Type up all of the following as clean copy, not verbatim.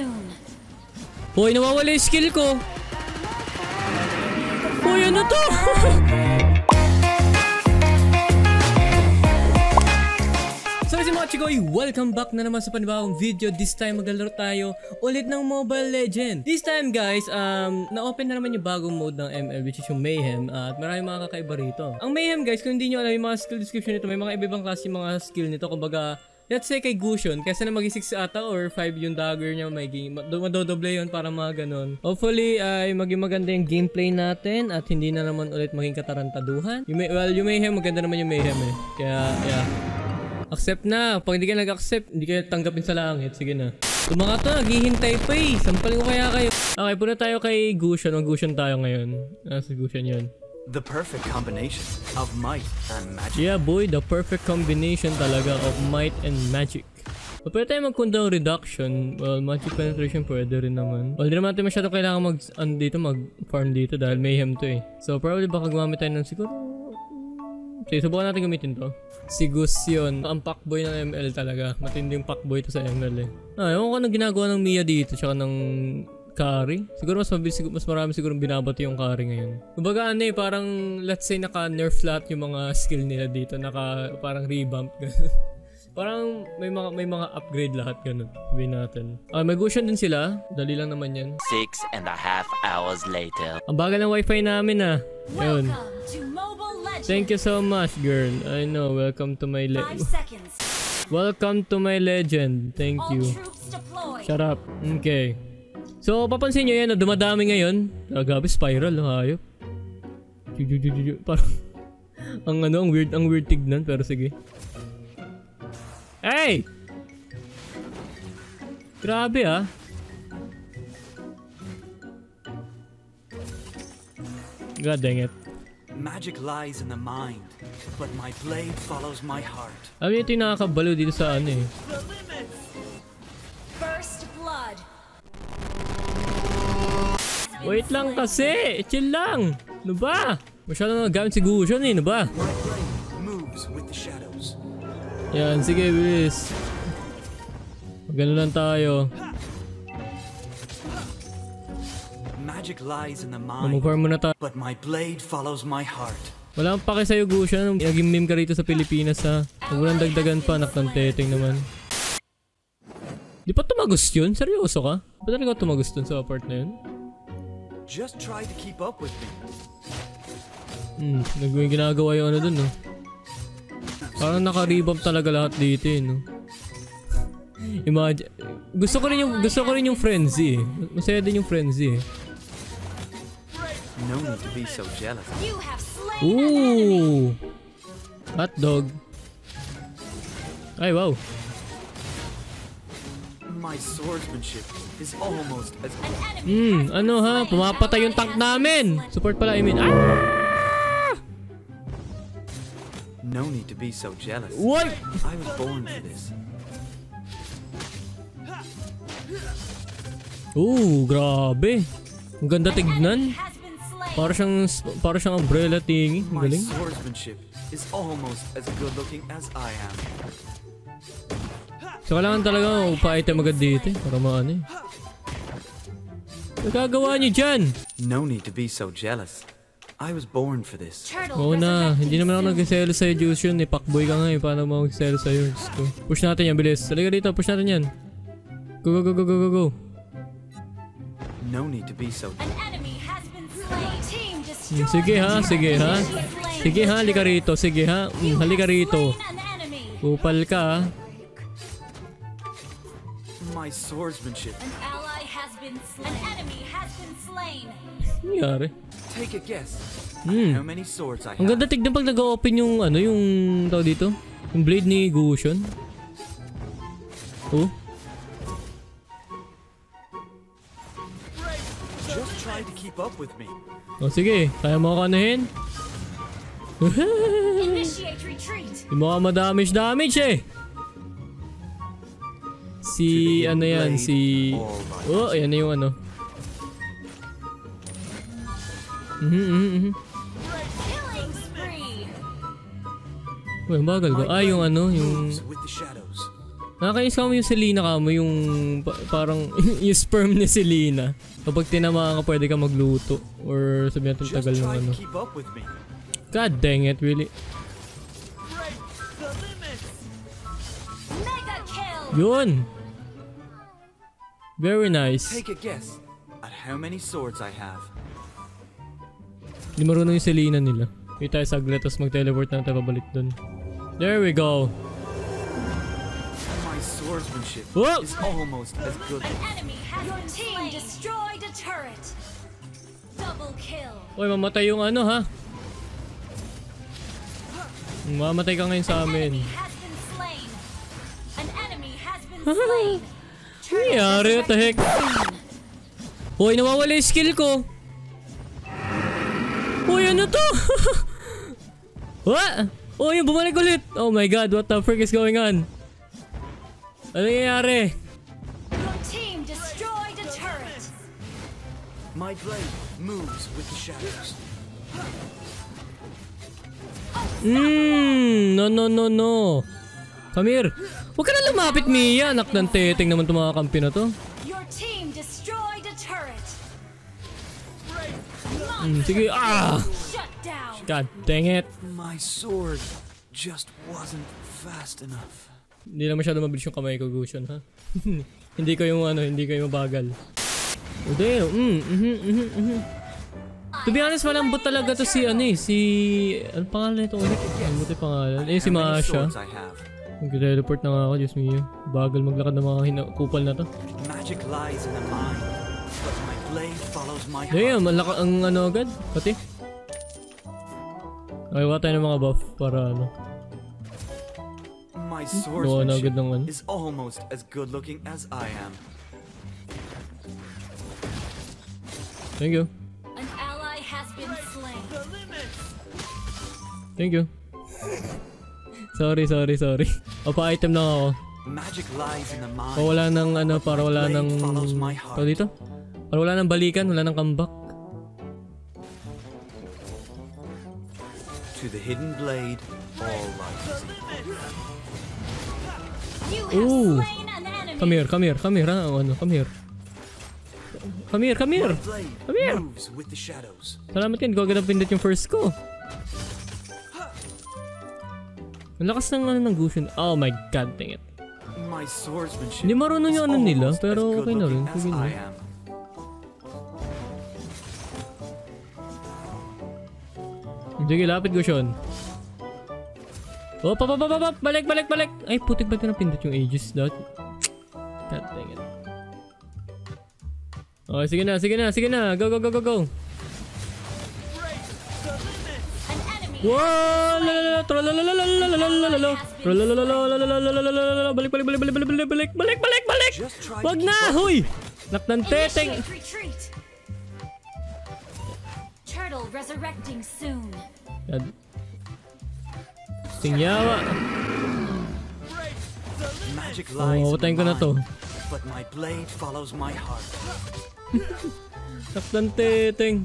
soon. Hoy, nawawala yung skill ko. Hoy, ano to? So, si mga Chikoy, welcome back na naman sa panibawang video. This time, maglalaro tayo ulit ng Mobile Legends. This time, guys, na-open na naman yung bagong mode ng ML, which is yung Mayhem. At maraming mga kakaiba rito. Ang Mayhem, guys, kung hindi nyo alam yung mga skill description nito, may mga iba-ibang klase yung mga skill nito. Kumbaga, let's say kay Gusion, kasi na maging 6 ata or 5 yung dagger niya, maging madodoble yun, para mga ganun. Hopefully ay maging maganda yung gameplay natin at hindi na naman ulit maging katarantaduhan. Yung Mayhem, maganda naman yung Mayhem eh. Kaya, yeah. Accept na. Pag hindi ka nag-accept, hindi ka tanggapin sa langit. Sige na. So mga to, naghihintay pa eh. Sampalin ko kaya kayo. Okay, puna tayo kay Gusion. Mag-Gusion tayo ngayon. Si Gusion yun. The perfect combination of might and magic. Yeah boy, the perfect combination talaga of might and magic. Pwede tayo mag-cooldown reduction. Well, magic penetration pwede rin naman. Well, di naman natin masyadong kailangan mag-farm dito dahil Mayhem to eh. So probably baka gumamit tayo ng siguro. Okay, subukan natin gamitin to. Si Gusion, ang pakboy ng ML talaga. Matinding pakboy to sa ML eh. Ewan ko anong ginagawa ng Mia dito tsaka ng carry. Siguro mas marami siguro binabato yung carry ngayon. Kumbaga ano eh, parang let's say naka-nerf lahat yung mga skill nila dito, naka parang revamp ganun. Parang may mga upgrade lahat ganun. Sabihin natin. May Gusion din sila. Dali lang naman yan. 6.5 hours later. Ang bagal ng wifi namin ah. Ayun. Thank you so much, girl. I know. Welcome to my legend. Welcome to my legend. Thank you. Shut up. Okay. So, papansin nyo yan, dumadami ngayon. Grabe, spiral, hayop. Parang, ang weird tignan, pero sige. Hey! Grabe ah. God dang it. Magic lies in the mind, but my blade follows my heart. Alam nyo, ito yung nakakabalo dito sa ano eh. Wait lang kasi! Chill lang! Ano ba? Masyado na nagamit si Gusion eh, ano ba? Yan, sige bis. Magano lang tayo. Mag-farm muna tayo. Wala kang pake sa'yo Gusion. Naging meme ka rito sa Pilipinas ha. Huwag lang dagdagan pa, nakanteteng naman. Di pa tumagos yun? Seryoso ka? Ba't talaga tumagos dun sa part na yun? Just try to keep up with me. Nagawin ginagawa yung ano dun, no? Parang naka-revamp talaga lahat dito, eh, no? Imagine. Gusto ko rin yung frenzy, eh. Masaya din yung frenzy, eh. No need to be so jealous. Ooh! Hot dog. Ay, wow. My swordsmanship is almost as good. Ano ha? Pumapatay yung tank namin. Support pala, I mean. Ah! No need to be so jealous. What? I was born for this. Ooh, grabe. Ang ganda tignan. Para siyang umbrella tingi. My swordsmanship is almost as good looking as I am. So, kailangan talaga upa-item agad dito eh. Para maano eh. Nagagawa niyo dyan! No need to be so jealous. I was born for this. Oo na. Hindi naman ako nag-sell sa'yo, Gusion. Pakboy ka nga eh. Paano mo mag-sell sa'yo? Push natin yan. Bilis. Talaga dito. Push natin yan. Go, go, go, go, go, go, go. No need to be so jealous. Sige ha. Sige ha. Sige ha. Halika rito. Sige ha. Halika rito. Upal ka ha. My swordsmanship. An ally has been slain. An enemy has been slain. Yari. Take a guess. How many swords I have? Ang ganda tignan pag nag-open yung ano yung tao dito. Yung blade ni Gusion. Oh. Just try to keep up with me. Oh sige, kaya mo kanahin. Initiate retreat. Hindi mo ma-damage eh. Si ano yan, si... Oh, ayan na yung ano. Uy, ang bagal ko. Ah, yung ano, yung... Nakakainis ka mo yung Selena ka mo, yung parang yung sperm ni Selena. Kapag tinamaan ka, pwede ka magluto. Or sabi natin tagal ng ano. God dang it, really. Yun! Very nice. Take a guess at how many swords I have. Hindi marunong yung Selena nila. May tayo saglit, tapos mag-teleport na tayo pabalik dun. There we go! Swordsmanship is almost as good. An enemy has your team destroyed a turret. Double kill. Oy, mamatay yung ano ha. Mamatay ka ngayon sa amin. An enemy has been slain. Yari, what the heck? Hoy, nawawala yung skill ko. Hoy, ano to? What? Hoy, bumalik ulit. Oh my god, what the frick is going on? Ano nangyayari? Your team destroyed a turret. My blade moves with the shadows. No. Come here. Huwag ka na lumapit, Mia. Anak ng teteng naman itong mga kampi na to. Your team destroyed a turret. Sige. Ah! God dang it. My sword just wasn't fast enough. Hindi na masyado mabilis yung kamay ko, Gusion, ha? Hindi ko yung ano, hindi ko yung mabagal. Oh, damn. To be honest, malambot talaga to si, ano eh, si... Ano pangalan ito ulit? Malambot yung pangalan. Eh, si Masha. Nag-teleport na nga ako, Diyos mio. Bagal maglakad ng mga kupal na to. Damn, malaka ang ano agad. Pati. Okay, wala tayo ng mga buff para ano. My swordsmanship is almost as good looking as I am. Thank you. An ally has been slain. Thank you. Sorry. Opa-item lang ako. Magic lies in the mind. Oh, wala nang ano, para wala nang to dito. Para wala nang balikan, wala nang comeback. To the hidden blade, all lies. Ooh. Come here. Oh, no. Come here. Salamat yan. Go agad ang pindot yung first ko. Ang lakas ng ano ng Gusion. Oh my god, dang it. Hindi marunong yung ano nila, pero okay na rin. Sige, lapit Gusion. Oh, pop. Balik. Ay, putik ba ito napindot yung ages dot? God dang it. Okay, sige na. Go. Wow! Balik. Wag na, huy! Naktan teteng. Turtle resurrecting soon. Tingyawa. Oh, patayin ko na to. Saktan teteng.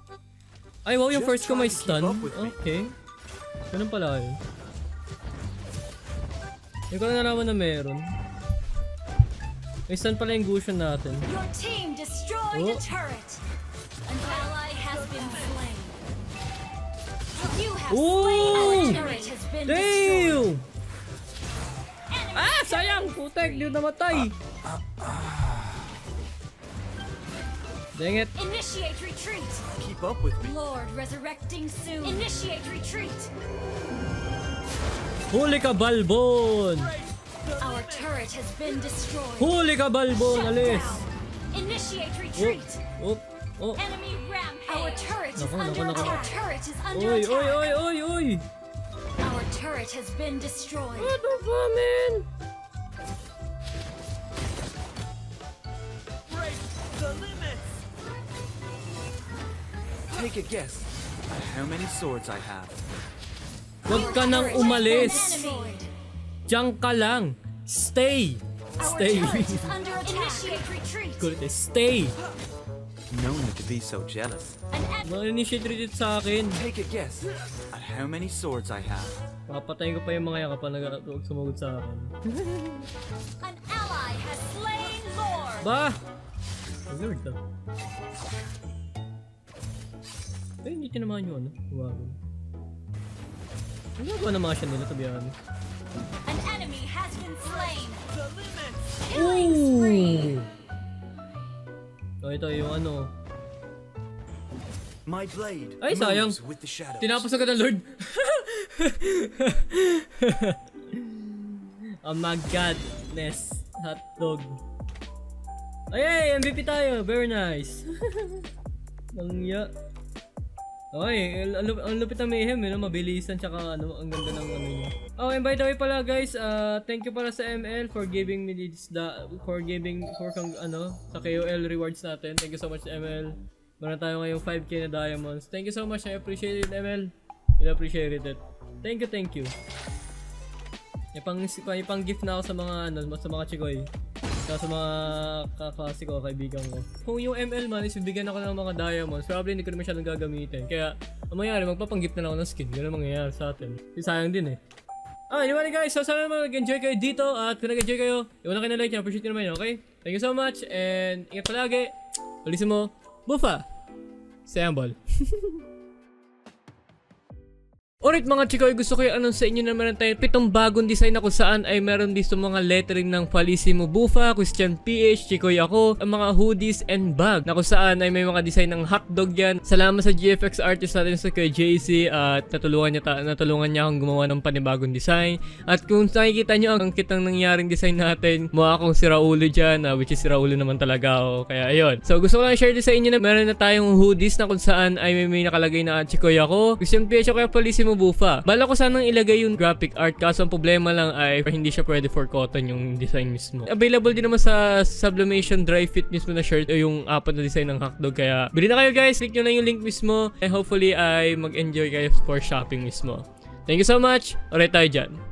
Ay, wow, yung first ko may stun. Okay. Ganun pala yun. Hindi ko na nalaman na meron. May stun pala yung Gusion natin. Oh. Ooh! Damn! Ah! Sayang! Putek! Di na matay! Dang it! Initiate retreat! Keep up with me! Lord resurrecting soon! Initiate retreat! Huli ka, Balbon! Our turret has been destroyed! Huli ka, Balbon! Alis! Initiate retreat! Oh. Enemy rampage. Our turret is under attack. Our turret is under attack. Oy. turret has been destroyed. What the fuck, man? Break the limits. Take a guess at how many swords I have. Huwag ka nang umalis. Diyan ka lang. Stay. Stay. Stay. No one could be so jealous. Mag-initiate retreat sa akin. Take a guess at how many swords I have. Papatayin ko pa yung mga yakap na sumagot sa akin. An ally has slain Lord. Ba? Weird to. Eh, hindi tinamaan yun. Wow. Ano ba naman siya nila tabihan? An enemy has been slain. The limit. Killing spree. Oh, ito yung ano. My blade. Ay, sayang. Tinapos agad ang Lord. Oh my godness. Hotdog. Ay, MVP tayo. Very nice. Nangya. Ay, ang lupit ng Mayhem. Yun, mabilisan. Tsaka ano, ang ganda ng ano niya. Oh, and by the way pala guys, thank you pala sa ML for giving me this, sa KOL rewards natin. Thank you so much ML. Meron tayo ngayong 5K na diamonds. Thank you so much. I appreciate it, ML. I appreciate it. Thank you, thank you. Ipang gift na ako sa mga, sa mga Chikoy. Sa mga kaklase ko, kaibigan ko. Kung yung ML man is bibigyan ako ng mga diamonds, probably hindi ko na masyadong gagamitin. Kaya, ang mangyari, magpapang-gift na lang ako ng skin. Ganun ang mangyayari sa atin. Sayang din eh. Anyway guys, so sana naman nag-enjoy kayo dito. At kung nag-enjoy kayo, iwan na kayo na like. Appreciate nyo naman, okay? Thank you so much. And, ingat palagi. Felicimo Bufa. Sambal. Alright mga Chikoy, gusto ko i-announce sa inyo na meron tayong 7 bagong design na kung saan ay meron dito mga lettering ng Felicimo Bufa, Kristian PH, Chikoy Ako, ang mga hoodies and bag na kung saan ay may mga design ng hotdog yan. Salamat sa GFX artist natin sa kay JC at natulungan niya akong gumawa ng panibagong design. At kung nakikita nyo ang kitang nangyaring design natin, mukha akong si Raulo dyan, which is si Raulo naman talaga ako, kaya ayun. So gusto ko lang i-share sa inyo na meron na tayong hoodies na kung saan ay may nakalagay na Chikoy Ako, Kristian PH o kaya Felicimo Bufa. Bala ko sanang ilagay yung graphic art kaso ang problema lang ay hindi siya pwede for cotton yung design mismo. Available din naman sa sublimation dry fit mismo na shirt o yung apat na design ng hotdog kaya bili na kayo guys. Click nyo na yung link mismo and hopefully ay mag-enjoy kayo for shopping mismo. Thank you so much. Alright tayo dyan.